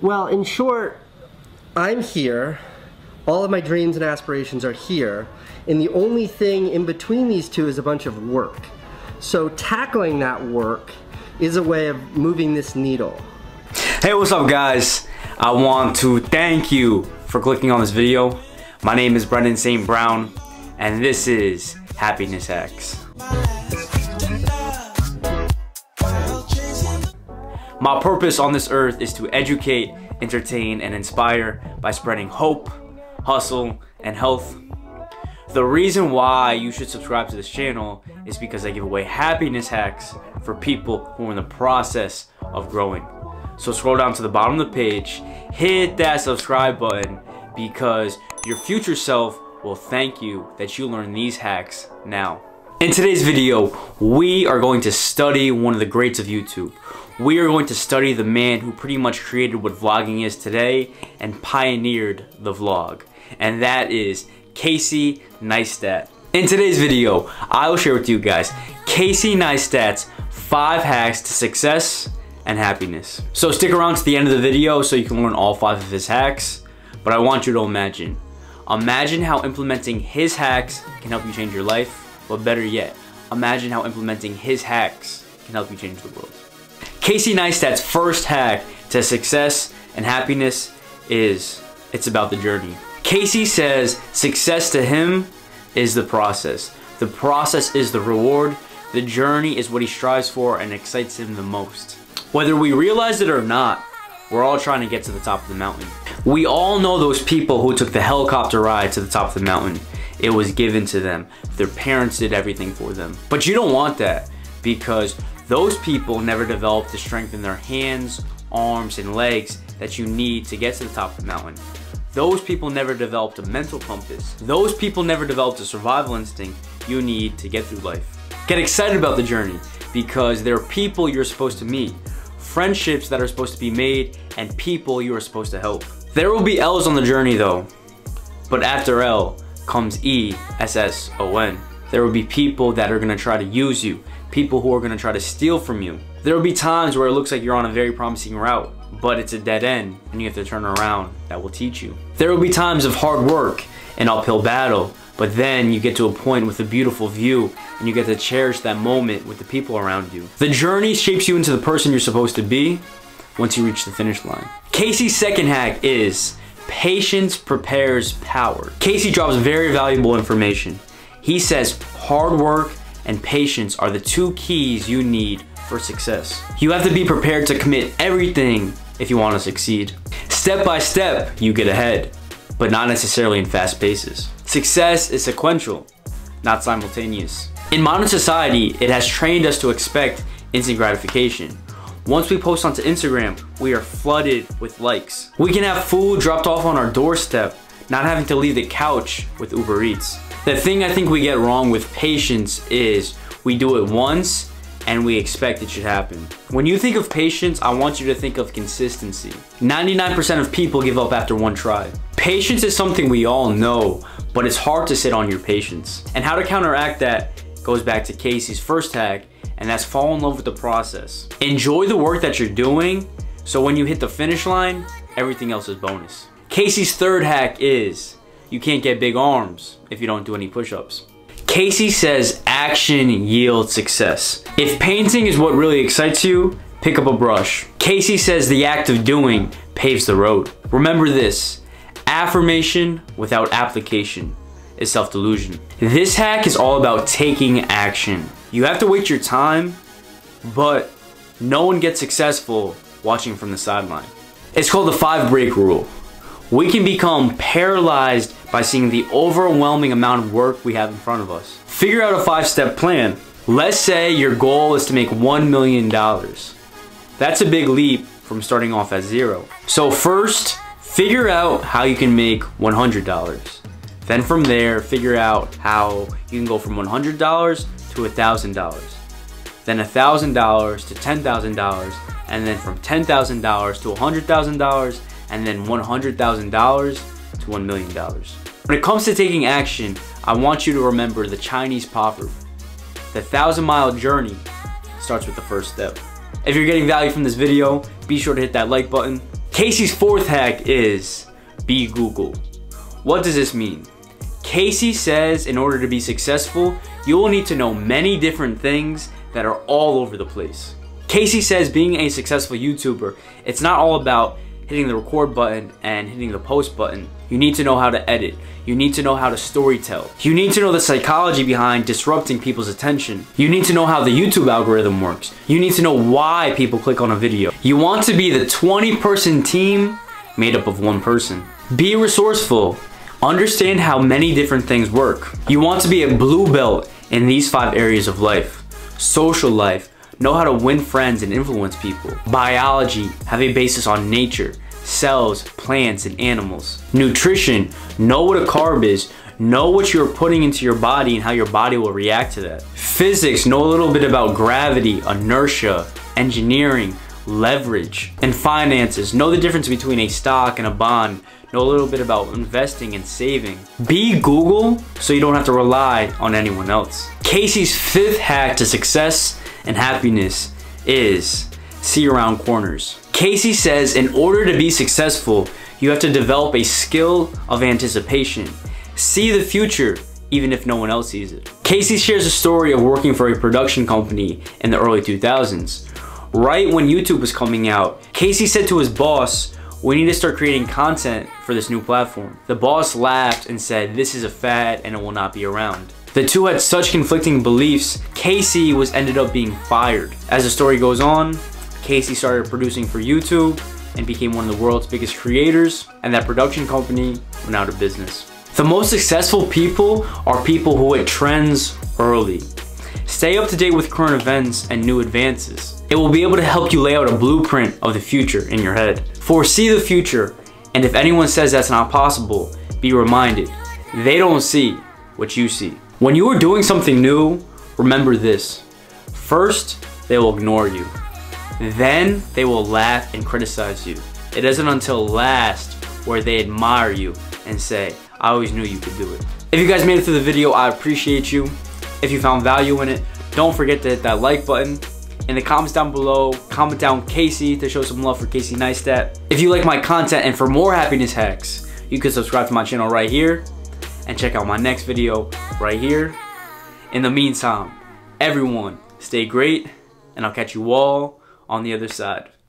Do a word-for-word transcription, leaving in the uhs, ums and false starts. Well, in short, I'm here. All of my dreams and aspirations are here. And the only thing in between these two is a bunch of work. So tackling that work is a way of moving this needle. Hey, what's up, guys? I want to thank you for clicking on this video. My name is Brendan Saint Brown, and this is Happiness Hacks. My purpose on this earth is to educate, entertain, and inspire by spreading hope, hustle, and health. The reason why you should subscribe to this channel is because I give away happiness hacks for people who are in the process of growing. So scroll down to the bottom of the page, hit that subscribe button, because your future self will thank you that you learned these hacks now. In today's video, we are going to study one of the greats of YouTube. We are going to study the man who pretty much created what vlogging is today and pioneered the vlog, and that is Casey Neistat. In today's video, I will share with you guys Casey Neistat's five hacks to success and happiness. So stick around to the end of the video so you can learn all five of his hacks, but I want you to imagine. Imagine how implementing his hacks can help you change your life. But better yet, imagine how implementing his hacks can help you change the world. Casey Neistat's first hack to success and happiness is, it's about the journey. Casey says success to him is the process. The process is the reward. The journey is what he strives for and excites him the most. Whether we realize it or not, we're all trying to get to the top of the mountain. We all know those people who took the helicopter ride to the top of the mountain. It was given to them. Their parents did everything for them. But you don't want that, because those people never developed the strength in their hands, arms, and legs that you need to get to the top of the mountain. Those people never developed a mental compass. Those people never developed a survival instinct you need to get through life. Get excited about the journey, because there are people you're supposed to meet, friendships that are supposed to be made, and people you are supposed to help. There will be L's on the journey though, but after L comes E S S O N. There will be people that are gonna try to use you, people who are gonna try to steal from you. There will be times where it looks like you're on a very promising route, but it's a dead end and you have to turn around. That will teach you. There will be times of hard work and uphill battle, but then you get to a point with a beautiful view and you get to cherish that moment with the people around you. The journey shapes you into the person you're supposed to be once you reach the finish line. Casey's second hack is patience prepares power. Casey drops very valuable information. He says hard work and patience are the two keys you need for success. You have to be prepared to commit everything if you want to succeed. Step by step, you get ahead, but not necessarily in fast paces. Success is sequential, not simultaneous. In modern society, it has trained us to expect instant gratification. Once we post onto Instagram, we are flooded with likes. We can have food dropped off on our doorstep, not having to leave the couch with Uber Eats. The thing I think we get wrong with patience is we do it once and we expect it should happen. When you think of patience, I want you to think of consistency. ninety-nine percent of people give up after one try. Patience is something we all know, but it's hard to sit on your patience. And how to counteract that goes back to Casey's first hack, and that's fall in love with the process. Enjoy the work that you're doing, so when you hit the finish line, everything else is bonus. Casey's third hack is, you can't get big arms if you don't do any push-ups. Casey says action yields success. If painting is what really excites you, pick up a brush. Casey says the act of doing paves the road. Remember this, affirmation without application is self-delusion. This hack is all about taking action. You have to wait your time, but no one gets successful watching from the sideline. It's called the five break rule. We can become paralyzed by seeing the overwhelming amount of work we have in front of us. Figure out a five-step plan. Let's say your goal is to make one million dollars. That's a big leap from starting off at zero. So first, figure out how you can make one hundred dollars. Then from there, figure out how you can go from one hundred dollars to one thousand dollars, then one thousand dollars to ten thousand dollars, and then from ten thousand dollars to one hundred thousand dollars, and then one hundred thousand dollars to one million dollars. When it comes to taking action, I want you to remember the Chinese proverb. The thousand mile journey starts with the first step. If you're getting value from this video, be sure to hit that like button. Casey's fourth hack is be Google. What does this mean? Casey says in order to be successful, you will need to know many different things that are all over the place. Casey says being a successful YouTuber, it's not all about hitting the record button and hitting the post button. You need to know how to edit. You need to know how to storytell. You need to know the psychology behind disrupting people's attention. You need to know how the YouTube algorithm works. You need to know why people click on a video. You want to be the twenty person team made up of one person. Be resourceful. Understand how many different things work. You want to be a blue belt in these five areas of life. Social life, know how to win friends and influence people. Biology, have a basis on nature, cells, plants, and animals. Nutrition, know what a carb is, know what you're putting into your body and how your body will react to that. Physics, know a little bit about gravity, inertia, engineering, leverage. And finances, know the difference between a stock and a bond, know a little bit about investing and saving. Be Google so you don't have to rely on anyone else. Casey's fifth hack to success and happiness is see around corners. Casey says in order to be successful, you have to develop a skill of anticipation. See the future even if no one else sees it. Casey shares a story of working for a production company in the early two thousands. Right when YouTube was coming out, Casey said to his boss, "We need to start creating content for this new platform." The boss laughed and said, "This is a fad and it will not be around." The two had such conflicting beliefs, Casey was ended up being fired. As the story goes on, Casey started producing for YouTube and became one of the world's biggest creators, and that production company went out of business. The most successful people are people who hit trends early. Stay up to date with current events and new advances. It will be able to help you lay out a blueprint of the future in your head. Foresee the future, and if anyone says that's not possible, be reminded, they don't see what you see. When you are doing something new, remember this. First, they will ignore you. Then they will laugh and criticize you. It isn't until last where they admire you and say, "I always knew you could do it." If you guys made it through the video, I appreciate you. If you found value in it, don't forget to hit that like button. In the comments down below, comment down Casey to show some love for Casey Neistat. If you like my content and for more happiness hacks, you can subscribe to my channel right here. And check out my next video right here. In the meantime, everyone, stay great, and I'll catch you all on the other side.